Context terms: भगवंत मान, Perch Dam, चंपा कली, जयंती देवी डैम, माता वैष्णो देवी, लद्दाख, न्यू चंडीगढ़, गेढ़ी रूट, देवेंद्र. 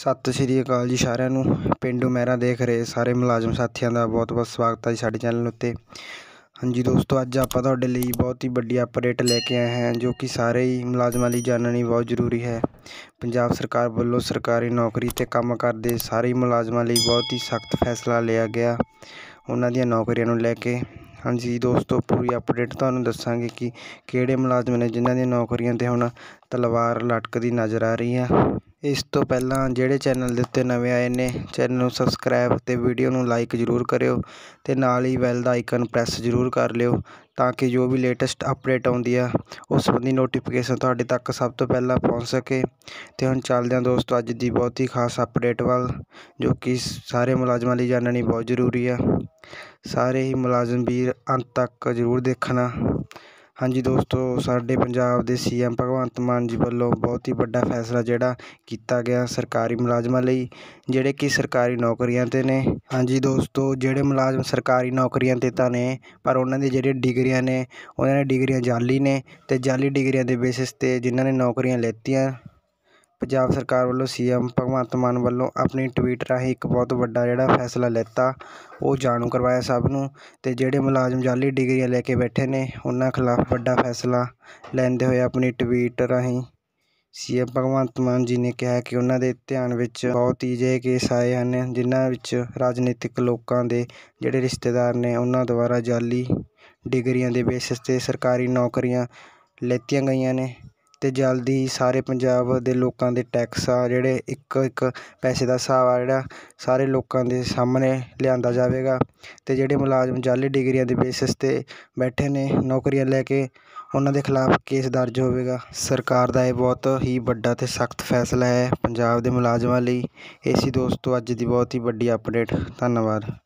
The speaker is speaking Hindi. ਸਤਿ ਸ਼੍ਰੀ ਅਕਾਲ ਜੀ ਸਾਰਿਆਂ ਨੂੰ। ਪਿੰਡੂ ਮਹਿਰਾ देख रहे सारे मुलाजम साथियों का बहुत बहुत स्वागत है जी साढ़े चैनल उत्ते। हाँ जी दोस्तों, अज आप बहुत ही वड्डी अपडेट लेके आए हैं जो कि सारे ही मुलाजमान लई जाननी बहुत जरूरी है। पंजाब सरकार वालों सरकारी नौकरी ते काम करते सारे मुलाजमान लई बहुत ही सख्त फैसला लिया गया उन्हां दी नौकरियां नूं लैके। हाँ जी दोस्तों, पूरी अपडेट तुहानूं दस्सांगे कि किहड़े मुलाजम ने जिन्हां दी नौकरियां ते हुण तलवार लटकदी नज़र आ रही है। इस तो पहला जेड़े चैनल दे उत्ते नवे आए ने चैनल नूं सबसक्राइब ते वीडियो नूं लाइक जरूर करियो ते नाल ही बैल दा आइकन प्रेस जरूर कर लियो ताकि जो भी लेटेस्ट अपडेट आउंदी आ उस संबंधी नोटिफिकेशन तुहाडे तक सब तो पहला पहुंच सके। ते हुण चलदे आ दोस्तों अज दी बहुत ही खास अपडेट वाल जो कि सारे मुलाजमां लई जाननी बहुत जरूरी आ। सारे ही मुलाजम वीर अंत तक जरूर देखना। हाँ जी दोस्तों, साढ़े पंजाब के सीएम भगवंत मान जी वालों बहुत ही बड़ा फैसला जोड़ा किया गया सरकारी मुलाजमान लई जेडे कि सरकारी नौकरियां ते ने। हाँ जी दोस्तों, जेडे मुलाजम सरकारी नौकरियां ते तां ने पर उन्हां दी जेहड़ियां डिग्रियां ने उन्हां दी डिग्रियां जाली ने ते जाली डिग्रियां दे बेसिस ते जिन्हां ने नौकरियां लैतियां। पंजाब सरकार वालों सीएम भगवंत मान वालों अपनी ट्वीट राही एक बहुत बड़ा जोड़ा फैसला लैता वो जानू करवाया सबनों ते जेडे मुलाजम जाली डिग्रियां लेके बैठे ने उन्हां खिलाफ बड़ा फैसला लैंदे हुए अपनी ट्वीट राही सीएम भगवंत मान जी ने कहा कि उन्हां दे ध्यान विच बहुत ही जे केस आए हैं जिन्हां विच राजनीतिक लोकां दे जेडे रिश्तेदार ने उन्हां द्वारा जाली डिग्रियां दे बेसिस ते सरकारी नौकरियां लैतियां गईयां ने ते जल्द ही सारे पंजाब दे लोकां दे टैक्स आ जेहड़े एक एक पैसे का हिसाब आ जेहड़ा सारे लोकां दे सामने लिआंदा जावेगा ते जेहड़े मुलाजम जाली डिग्रियां दे बेसिस ते बैठे ने नौकरियां लैके उन्हां दे खिलाफ केस दर्ज होवेगा। सरकार दा इह बहुत ही वड्डा ते सख्त फैसला है पंजाब दे मुलाजमां लई। इसी दोस्तों अज्ज दी बहुत ही वड्डी अपडेट। धन्नवाद।